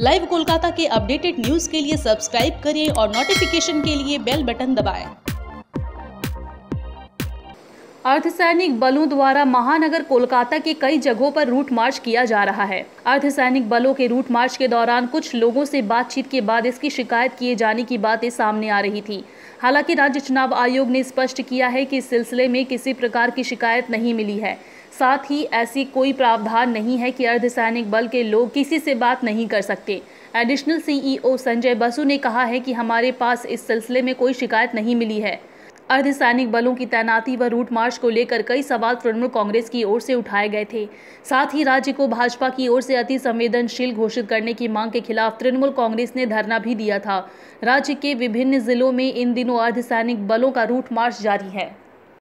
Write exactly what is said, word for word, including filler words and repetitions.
Live Kolkata के updated news के लिए सब्सक्राइब करें और नोटिफिकेशन के लिए बेल बटन दबाएं। अर्धसैनिक बलों द्वारा महानगर कोलकाता के कई जगहों पर रूट मार्च किया जा रहा है। अर्धसैनिक बलों के रूट मार्च के दौरान कुछ लोगों से बातचीत के बाद इसकी शिकायत किए जाने की बातें सामने आ रही थी। हालांकि राज्य चुनाव आयोग ने स्पष्ट किया है कि इस सिलसिले में किसी प्रकार की शिकायत नहीं मिली है। साथ ही ऐसी कोई प्रावधान नहीं है कि अर्धसैनिक बल के लोग किसी से बात नहीं कर सकते। एडिशनल सीईओ संजय बसू ने कहा है कि हमारे पास इस सिलसिले में कोई शिकायत नहीं मिली है। अर्धसैनिक बलों की तैनाती व रूट मार्च को लेकर कई सवाल तृणमूल कांग्रेस की ओर से उठाए गए थे। साथ ही राज्य को भाजपा की ओर से अति संवेदनशील घोषित करने की मांग के खिलाफ तृणमूल कांग्रेस ने धरना भी दिया था। राज्य के विभिन्न जिलों में इन दिनों अर्धसैनिक बलों का रूट मार्च जारी है।